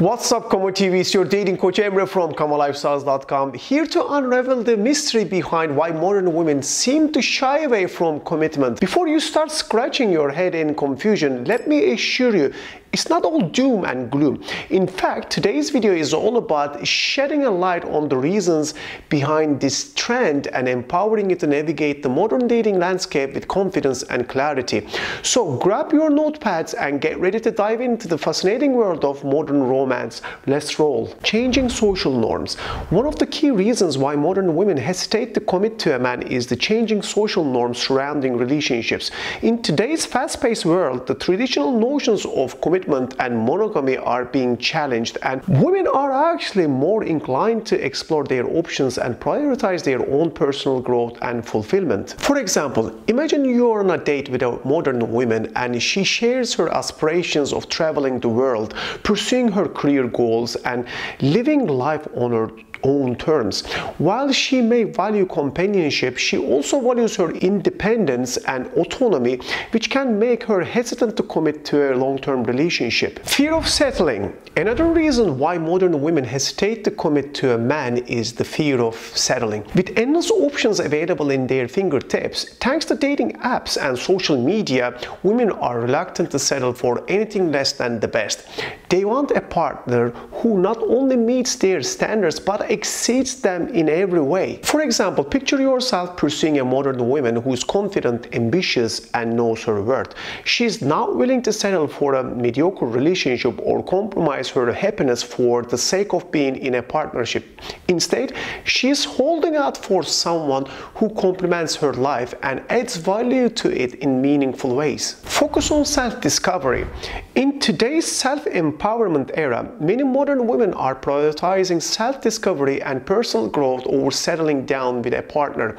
What's up, KamaTV? It's your dating coach Emre from KamaLifestyles.com, here to unravel the mystery behind why modern women seem to shy away from commitment. Before you start scratching your head in confusion, let me assure you, it's not all doom and gloom. In fact, today's video is all about shedding a light on the reasons behind this trend and empowering you to navigate the modern dating landscape with confidence and clarity. So grab your notepads and get ready to dive into the fascinating world of modern romance. Let's roll. Changing social norms. One of the key reasons why modern women hesitate to commit to a man is the changing social norms surrounding relationships. In today's fast-paced world, the traditional notions of commitment and monogamy are being challenged, and women are actually more inclined to explore their options and prioritize their own personal growth and fulfillment. For example, imagine you're on a date with a modern woman and she shares her aspirations of traveling the world, pursuing her career goals, and living life on her own terms. While she may value companionship, she also values her independence and autonomy, which can make her hesitant to commit to a long-term relationship. Fear of settling. Another reason why modern women hesitate to commit to a man is the fear of settling. With endless options available in their fingertips, thanks to dating apps and social media, women are reluctant to settle for anything less than the best. They want a partner who not only meets their standards but exceeds them in every way. For example, picture yourself pursuing a modern woman who is confident, ambitious, and knows her worth. She is not willing to settle for a mediocre relationship or compromise her happiness for the sake of being in a partnership. Instead, she is holding out for someone who complements her life and adds value to it in meaningful ways. Focus on self-discovery. In today's self-empowerment era, many modern women are prioritizing self-discovery and personal growth over settling down with a partner.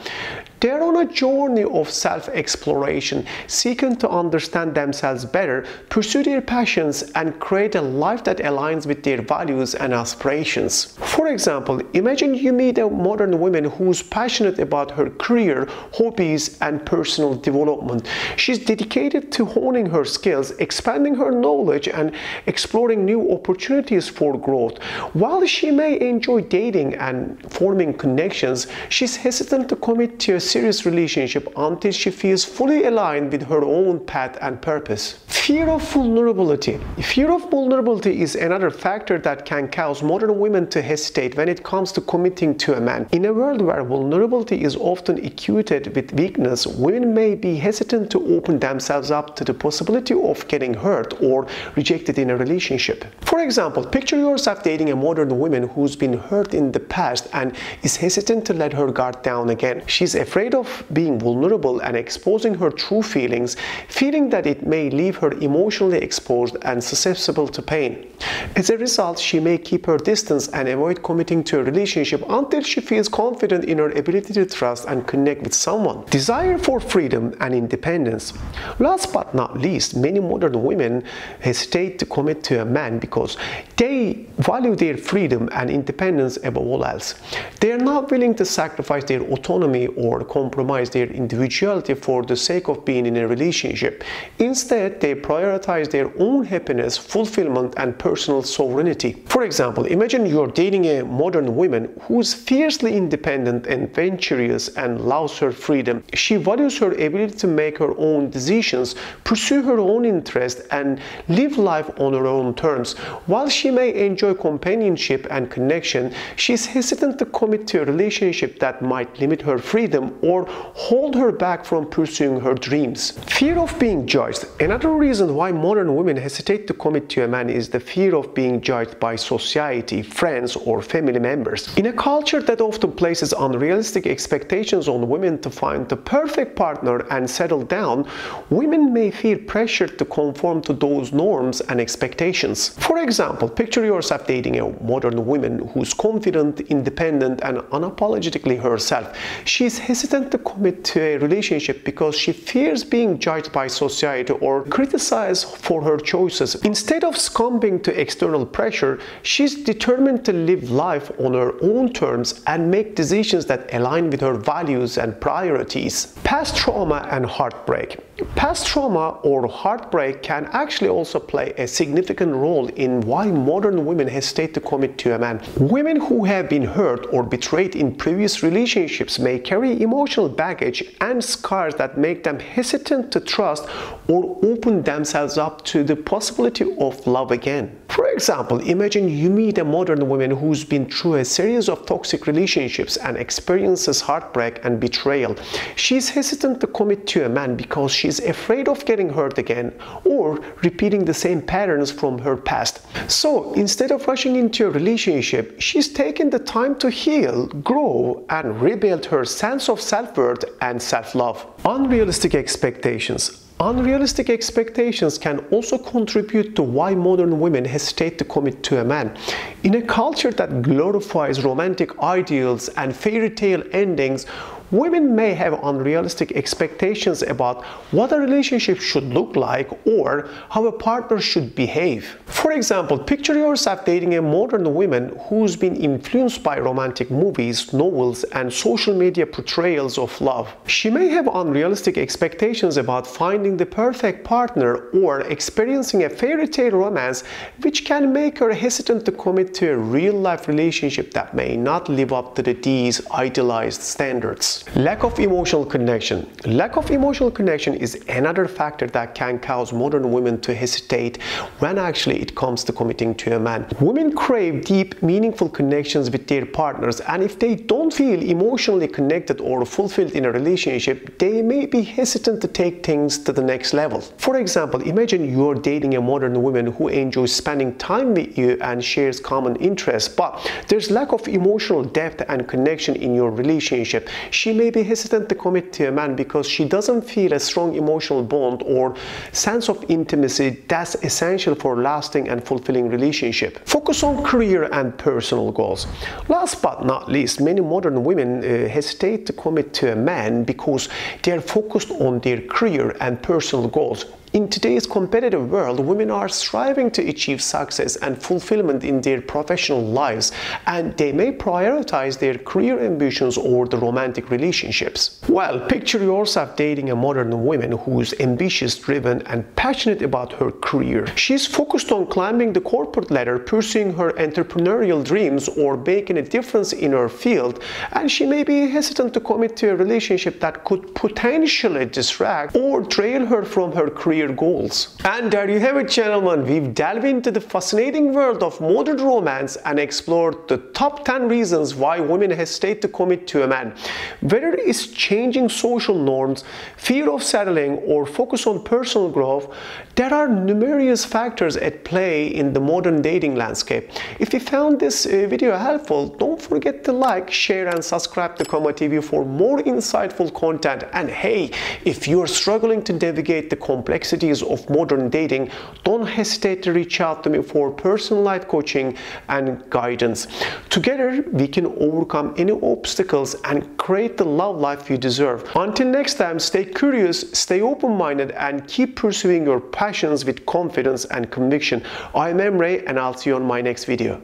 They're on a journey of self-exploration, seeking to understand themselves better, pursue their passions, and create a life that aligns with their values and aspirations. For example, imagine you meet a modern woman who's passionate about her career, hobbies, and personal development. She's dedicated to honing her skills, expanding her knowledge, and exploring new opportunities for growth. While she may enjoy dating and forming connections, she's hesitant to commit to a serious relationship until she feels fully aligned with her own path and purpose. Fear of vulnerability. Fear of vulnerability is another factor that can cause modern women to hesitate when it comes to committing to a man. In a world where vulnerability is often equated with weakness, women may be hesitant to open themselves up to the possibility of getting hurt or rejected in a relationship. For example, picture yourself dating a modern woman who's been hurt in the past and is hesitant to let her guard down again. She's afraid of being vulnerable and exposing her true feelings, feeling that it may leave her emotionally exposed and susceptible to pain. As a result, she may keep her distance and avoid committing to a relationship until she feels confident in her ability to trust and connect with someone. Desire for freedom and independence. Last but not least, many modern women hesitate to commit to a man because they value their freedom and independence above all else. They are not willing to sacrifice their autonomy or compromise their individuality for the sake of being in a relationship. Instead, they prioritize their own happiness, fulfillment, and personal sovereignty. For example, imagine you're dating a modern woman who's fiercely independent and adventurous and loves her freedom. She values her ability to make her own decisions, pursue her own interests, and live life on her own terms. While she may enjoy companionship and connection, she's hesitant to commit to a relationship that might limit her freedom or hold her back from pursuing her dreams. Fear of being judged. Another reason why modern women hesitate to commit to a man is the fear of being judged by society, friends, or family members. In a culture that often places unrealistic expectations on women to find the perfect partner and settle down, women may feel pressured to conform to those norms and expectations. For example, picture yourself dating a modern woman who's confident, independent, and unapologetically herself. She's hesitant to commit to a relationship because she fears being judged by society or criticized criticize for her choices. Instead of succumbing to external pressure, she's determined to live life on her own terms and make decisions that align with her values and priorities. Past trauma and heartbreak. Past trauma or heartbreak can actually also play a significant role in why modern women hesitate to commit to a man. Women who have been hurt or betrayed in previous relationships may carry emotional baggage and scars that make them hesitant to trust or open themselves up to the possibility of love again. For example, imagine you meet a modern woman who's been through a series of toxic relationships and experiences heartbreak and betrayal. She's hesitant to commit to a man because she's afraid of getting hurt again or repeating the same patterns from her past. So instead of rushing into a relationship, she's taken the time to heal, grow, and rebuild her sense of self-worth and self-love. Unrealistic expectations. Unrealistic expectations can also contribute to why modern women hesitate to commit to a man. In a culture that glorifies romantic ideals and fairy tale endings, women may have unrealistic expectations about what a relationship should look like or how a partner should behave. For example, picture yourself dating a modern woman who's been influenced by romantic movies, novels, and social media portrayals of love. She may have unrealistic expectations about finding the perfect partner or experiencing a fairy tale romance, which can make her hesitant to commit to a real-life relationship that may not live up to these idealized standards. Lack of emotional connection. Lack of emotional connection is another factor that can cause modern women to hesitate when actually it comes to committing to a man. Women crave deep, meaningful connections with their partners, and if they don't feel emotionally connected or fulfilled in a relationship, they may be hesitant to take things to the next level. For example, imagine you're dating a modern woman who enjoys spending time with you and shares common interests, but there's lack of emotional depth and connection in your relationship. She may be hesitant to commit to a man because she doesn't feel a strong emotional bond or sense of intimacy that's essential for a lasting and fulfilling relationship. Focus on career and personal goals. Last but not least, many modern women hesitate to commit to a man because they are focused on their career and personal goals. In today's competitive world, women are striving to achieve success and fulfillment in their professional lives, and they may prioritize their career ambitions over the romantic relationships. Well, picture yourself dating a modern woman who is ambitious, driven, and passionate about her career. She's focused on climbing the corporate ladder, pursuing her entrepreneurial dreams, or making a difference in her field, and she may be hesitant to commit to a relationship that could potentially distract or derail her from her career goals. And there you have it, gentlemen. We've delved into the fascinating world of modern romance and explored the top 10 reasons why women hesitate to commit to a man. Whether it's changing social norms, fear of settling, or focus on personal growth, there are numerous factors at play in the modern dating landscape. If you found this video helpful, don't forget to like, share, and subscribe to KamaTV for more insightful content. And hey, if you're struggling to navigate the complexities of modern dating, don't hesitate to reach out to me for personalized coaching and guidance. Together, we can overcome any obstacles and create the love life you deserve. Until next time, stay curious, stay open-minded, and keep pursuing your passions with confidence and conviction. I'm Emre, and I'll see you on my next video.